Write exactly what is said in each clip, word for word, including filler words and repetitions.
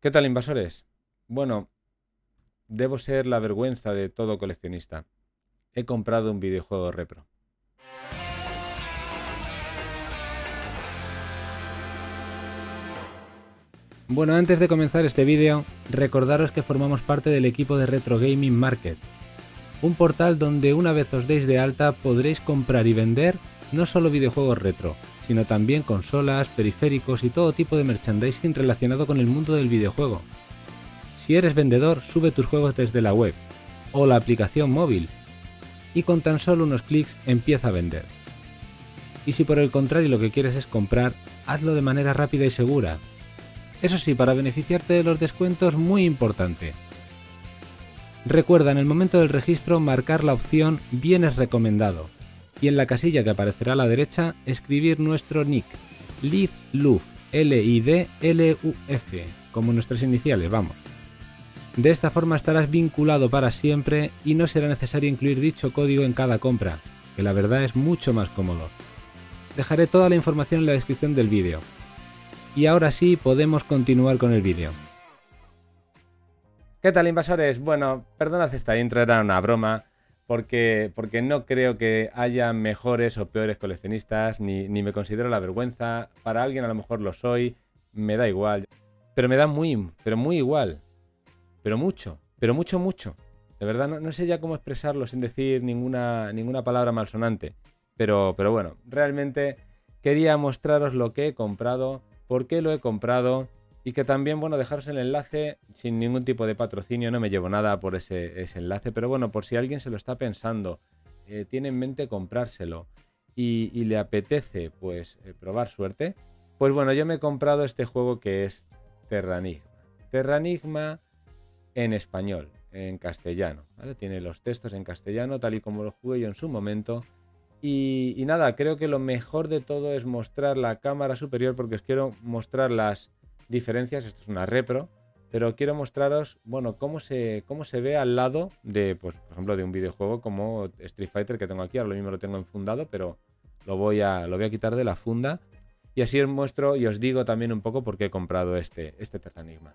¿Qué tal, invasores? Bueno, debo ser la vergüenza de todo coleccionista. He comprado un videojuego repro. Bueno, antes de comenzar este vídeo, recordaros que formamos parte del equipo de Retro Gaming Market, un portal donde una vez os deis de alta podréis comprar y vender no solo videojuegos retro, sino también consolas, periféricos y todo tipo de merchandising relacionado con el mundo del videojuego. Si eres vendedor, sube tus juegos desde la web o la aplicación móvil y con tan solo unos clics empieza a vender. Y si por el contrario lo que quieres es comprar, hazlo de manera rápida y segura. Eso sí, para beneficiarte de los descuentos, muy importante. Recuerda en el momento del registro marcar la opción Bienes recomendado y en la casilla que aparecerá a la derecha escribir nuestro nick, LIDLUF, L I D L U F, como nuestras iniciales, vamos. De esta forma estarás vinculado para siempre y no será necesario incluir dicho código en cada compra, que la verdad es mucho más cómodo. Dejaré toda la información en la descripción del vídeo. Y ahora sí, podemos continuar con el vídeo. ¿Qué tal, invasores? Bueno, perdonad esta intro, era una broma, porque, porque no creo que haya mejores o peores coleccionistas, ni, ni me considero la vergüenza. Para alguien a lo mejor lo soy, me da igual. Pero me da muy, pero muy igual. Pero mucho, pero mucho, mucho. De verdad, no, no sé ya cómo expresarlo sin decir ninguna, ninguna palabra malsonante. Pero, pero bueno, realmente quería mostraros lo que he comprado, por qué lo he comprado y que también, bueno, dejaros el enlace sin ningún tipo de patrocinio. No me llevo nada por ese, ese enlace, pero bueno, por si alguien se lo está pensando, eh, tiene en mente comprárselo y, y le apetece, pues, eh, probar suerte. Pues bueno, yo me he comprado este juego que es Terranigma. Terranigma... en español, en castellano, ¿vale? Tiene los textos en castellano, tal y como lo jugué yo en su momento. Y, y nada, creo que lo mejor de todo es mostrar la cámara superior porque os quiero mostrar las diferencias. Esto es una repro, pero quiero mostraros, bueno, cómo se, cómo se ve al lado de, pues, por ejemplo, de un videojuego como Street Fighter que tengo aquí. Ahora mismo lo tengo enfundado, pero lo voy a, lo voy a quitar de la funda. Y así os muestro y os digo también un poco por qué he comprado este, este Terranigma.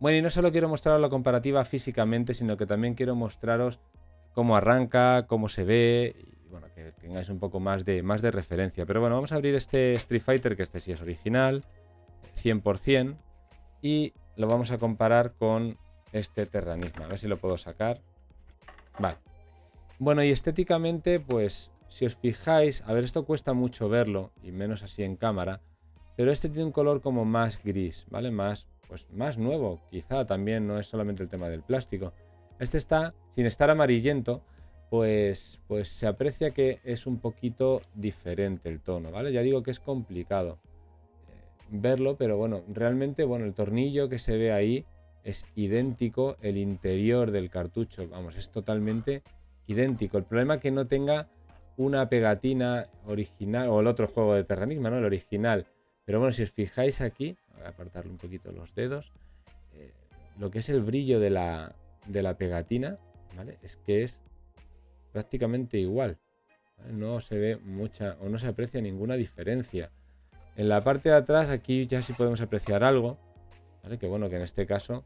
Bueno, y no solo quiero mostraros la comparativa físicamente, sino que también quiero mostraros cómo arranca, cómo se ve, y bueno, que tengáis un poco más de, más de referencia. Pero bueno, vamos a abrir este Street Fighter, que este sí es original, cien por cien, y lo vamos a comparar con este Terranigma. A ver si lo puedo sacar. Vale. Bueno, y estéticamente, pues, si os fijáis, a ver, esto cuesta mucho verlo, y menos así en cámara, pero este tiene un color como más gris, ¿vale? Más... pues más nuevo, quizá también, no es solamente el tema del plástico. Este está, sin estar amarillento, pues, pues se aprecia que es un poquito diferente el tono, ¿vale? Ya digo que es complicado eh, verlo, pero bueno, realmente, bueno, el tornillo que se ve ahí es idéntico, el interior del cartucho, vamos, es totalmente idéntico. El problema es que no tenga una pegatina original, o el otro juego de Terranigma, ¿no? El original. Pero bueno, si os fijáis aquí, voy a apartarle un poquito los dedos, eh, lo que es el brillo de la, de la pegatina, ¿vale? Es que es prácticamente igual, ¿vale? No se ve mucha o no se aprecia ninguna diferencia. En la parte de atrás aquí ya sí podemos apreciar algo, ¿vale? Que bueno, que en este caso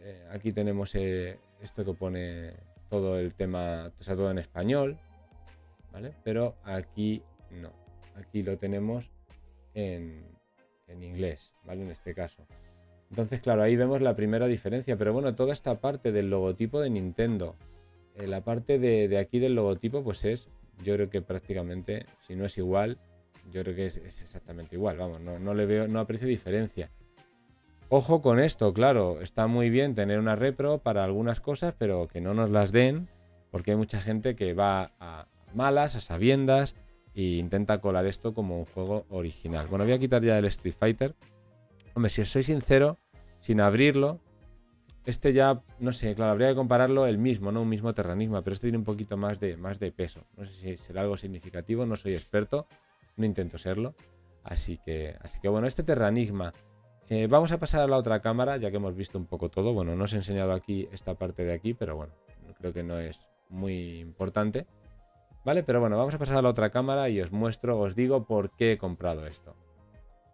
eh, aquí tenemos eh, esto que pone todo el tema, o sea, todo en español, ¿vale? Pero aquí no, aquí lo tenemos En, en inglés, ¿vale? En este caso. Entonces, claro, ahí vemos la primera diferencia. Pero bueno, toda esta parte del logotipo de Nintendo, eh, la parte de, de aquí del logotipo, pues es, yo creo que prácticamente, si no es igual, yo creo que es, es exactamente igual. Vamos, no, no le veo, no aprecio diferencia. Ojo con esto, claro, está muy bien tener una repro para algunas cosas, pero que no nos las den, porque hay mucha gente que va a malas, a sabiendas, e intenta colar esto como un juego original. Bueno, voy a quitar ya el Street Fighter. Hombre, si os soy sincero, sin abrirlo, este ya, no sé, claro, habría que compararlo el mismo, ¿no? Un mismo Terranigma, pero este tiene un poquito más de, más de peso. No sé si será algo significativo, no soy experto, no intento serlo. Así que, así que bueno, este Terranigma. Eh, vamos a pasar a la otra cámara, ya que hemos visto un poco todo. Bueno, no os he enseñado aquí esta parte de aquí, pero bueno, creo que no es muy importante. ¿Vale? Pero bueno, vamos a pasar a la otra cámara y os muestro, os digo por qué he comprado esto.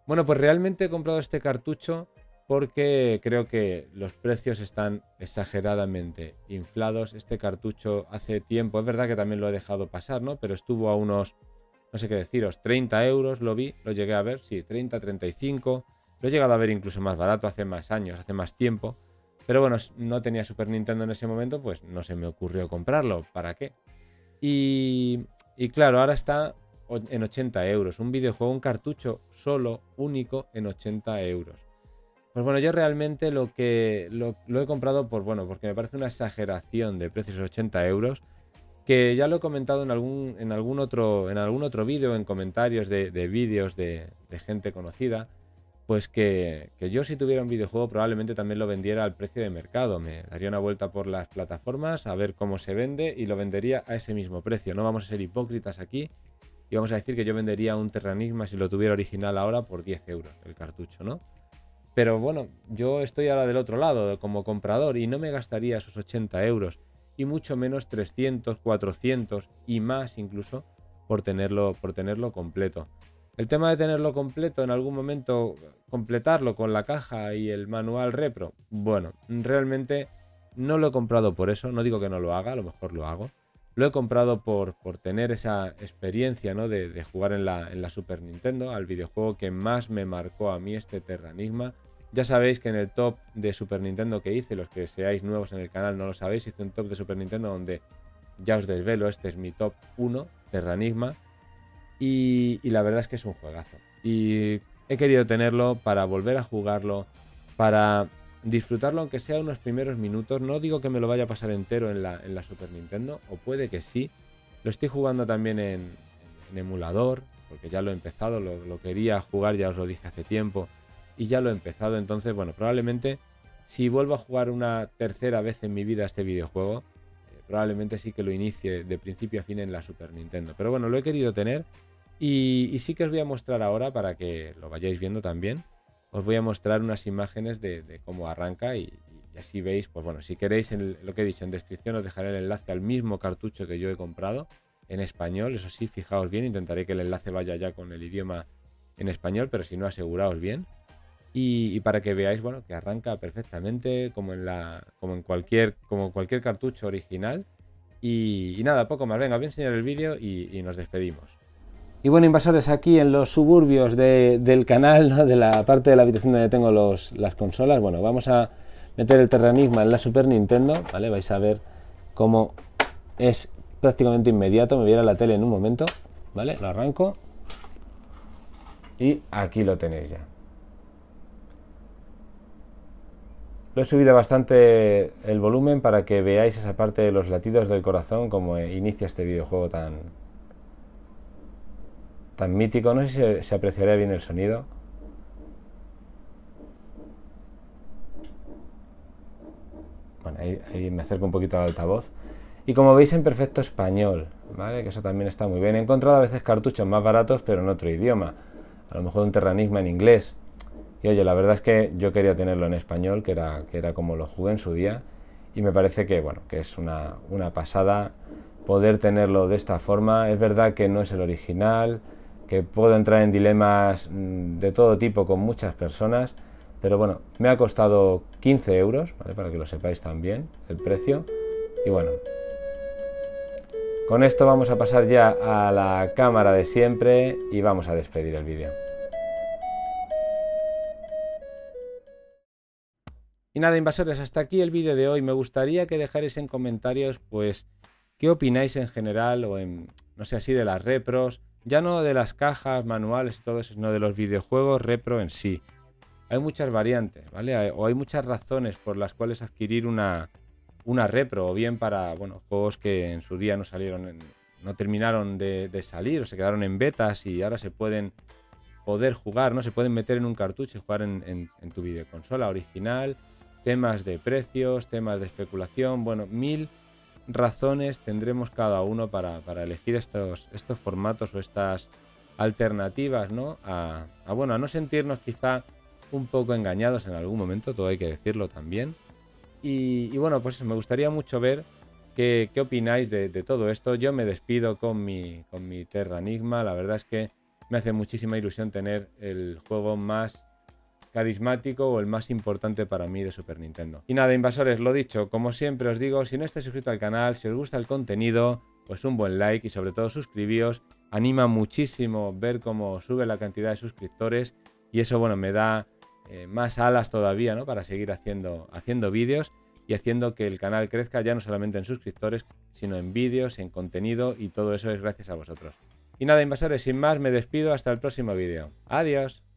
Bueno, pues realmente he comprado este cartucho porque creo que los precios están exageradamente inflados. Este cartucho hace tiempo, es verdad que también lo he dejado pasar, ¿no? Pero estuvo a unos, no sé qué deciros, treinta euros, lo vi, lo llegué a ver, sí, treinta, treinta y cinco, lo he llegado a ver incluso más barato hace más años, hace más tiempo. Pero bueno, no tenía Super Nintendo en ese momento, pues no se me ocurrió comprarlo, ¿para qué? Y, y claro, ahora está en ochenta euros, un videojuego, un cartucho solo, único, en ochenta euros. Pues bueno, yo realmente lo que lo, lo he comprado por, bueno, porque me parece una exageración de precios, ochenta euros, que ya lo he comentado en algún, en algún otro, en algún otro vídeo, en comentarios de, de vídeos de, de gente conocida. Pues que, que yo, si tuviera un videojuego, probablemente también lo vendiera al precio de mercado. Me daría una vuelta por las plataformas a ver cómo se vende y lo vendería a ese mismo precio. No vamos a ser hipócritas aquí y vamos a decir que yo vendería un Terranigma, si lo tuviera original ahora, por diez euros el cartucho, ¿no? Pero bueno, yo estoy ahora del otro lado como comprador y no me gastaría esos ochenta euros y mucho menos trescientos, cuatrocientos y más incluso por tenerlo, por tenerlo completo. El tema de tenerlo completo en algún momento, completarlo con la caja y el manual repro, bueno, realmente no lo he comprado por eso, no digo que no lo haga, a lo mejor lo hago. Lo he comprado por, por tener esa experiencia, ¿no? de, de jugar en la, en la Super Nintendo, al videojuego que más me marcó a mí, este Terranigma. Ya sabéis que en el top de Super Nintendo que hice, los que seáis nuevos en el canal no lo sabéis, hice un top de Super Nintendo donde ya os desvelo, este es mi top uno, Terranigma. Y, y la verdad es que es un juegazo y he querido tenerlo para volver a jugarlo, para disfrutarlo aunque sea unos primeros minutos. No digo que me lo vaya a pasar entero en la, en la Super Nintendo, o puede que sí. Lo estoy jugando también en, en emulador, porque ya lo he empezado, lo, lo quería jugar, ya os lo dije hace tiempo y ya lo he empezado. Entonces bueno, probablemente si vuelvo a jugar una tercera vez en mi vida este videojuego, eh, probablemente sí que lo inicie de principio a fin en la Super Nintendo. Pero bueno, lo he querido tener. Y, y sí que os voy a mostrar ahora, para que lo vayáis viendo también, os voy a mostrar unas imágenes de, de cómo arranca y, y así veis. Pues bueno, si queréis, en lo que he dicho, en descripción os dejaré el enlace al mismo cartucho que yo he comprado en español. Eso sí, fijaos bien, intentaré que el enlace vaya ya con el idioma en español, pero si no, aseguraos bien. Y, y para que veáis, bueno, que arranca perfectamente como en, la, como en cualquier, como cualquier cartucho original. Y, y nada, poco más. Venga, os voy a enseñar el vídeo y, y nos despedimos. Y bueno, invasores, aquí en los suburbios de, del canal, ¿no? De la parte de la habitación donde tengo los, las consolas. Bueno, vamos a meter el Terranigma en la Super Nintendo, ¿vale? Vais a ver cómo es prácticamente inmediato. Me viera la tele en un momento, ¿vale? Lo arranco y aquí lo tenéis ya. Lo he subido bastante el volumen para que veáis esa parte de los latidos del corazón, como inicia este videojuego tan... tan mítico. No sé si se, se apreciará bien el sonido. Bueno, ahí, ahí me acerco un poquito al altavoz. Y como veis, en perfecto español, ¿vale? Que eso también está muy bien. He encontrado a veces cartuchos más baratos, pero en otro idioma. A lo mejor un Terranigma en inglés. Y oye, la verdad es que yo quería tenerlo en español, que era, que era como lo jugué en su día. Y me parece que, bueno, que es una, una pasada poder tenerlo de esta forma. Es verdad que no es el original, que puedo entrar en dilemas de todo tipo con muchas personas, pero bueno, me ha costado quince euros, ¿vale? Para que lo sepáis también el precio. Y bueno, con esto vamos a pasar ya a la cámara de siempre y vamos a despedir el vídeo. Y nada, invasores, hasta aquí el vídeo de hoy. Me gustaría que dejarais en comentarios, pues, qué opináis en general, o en, no sé, así de las repros. Ya no de las cajas, manuales y todo eso, sino de los videojuegos repro en sí. Hay muchas variantes, ¿vale? Hay, o hay muchas razones por las cuales adquirir una, una repro, o bien para, bueno, juegos que en su día no salieron, en, no terminaron de, de salir, o se quedaron en betas y ahora se pueden poder jugar, ¿no? Se pueden meter en un cartucho y jugar en, en, en tu videoconsola original. Temas de precios, temas de especulación, bueno, mil razones tendremos cada uno para, para elegir estos, estos formatos o estas alternativas, ¿no? A, a, bueno, a no sentirnos quizá un poco engañados en algún momento, todo hay que decirlo también. Y, y bueno, pues me gustaría mucho ver qué, qué opináis de, de todo esto. Yo me despido con mi, con mi Terranigma. La verdad es que me hace muchísima ilusión tener el juego más carismático o el más importante para mí de Super Nintendo. Y nada, invasores, lo dicho, como siempre os digo, si no estáis suscritos al canal, si os gusta el contenido, pues un buen like y sobre todo suscribíos. Anima muchísimo ver cómo sube la cantidad de suscriptores y eso, bueno, me da eh, más alas todavía, ¿no? Para seguir haciendo, haciendo vídeos y haciendo que el canal crezca ya no solamente en suscriptores, sino en vídeos, en contenido, y todo eso es gracias a vosotros. Y nada, invasores, sin más, me despido hasta el próximo vídeo. Adiós.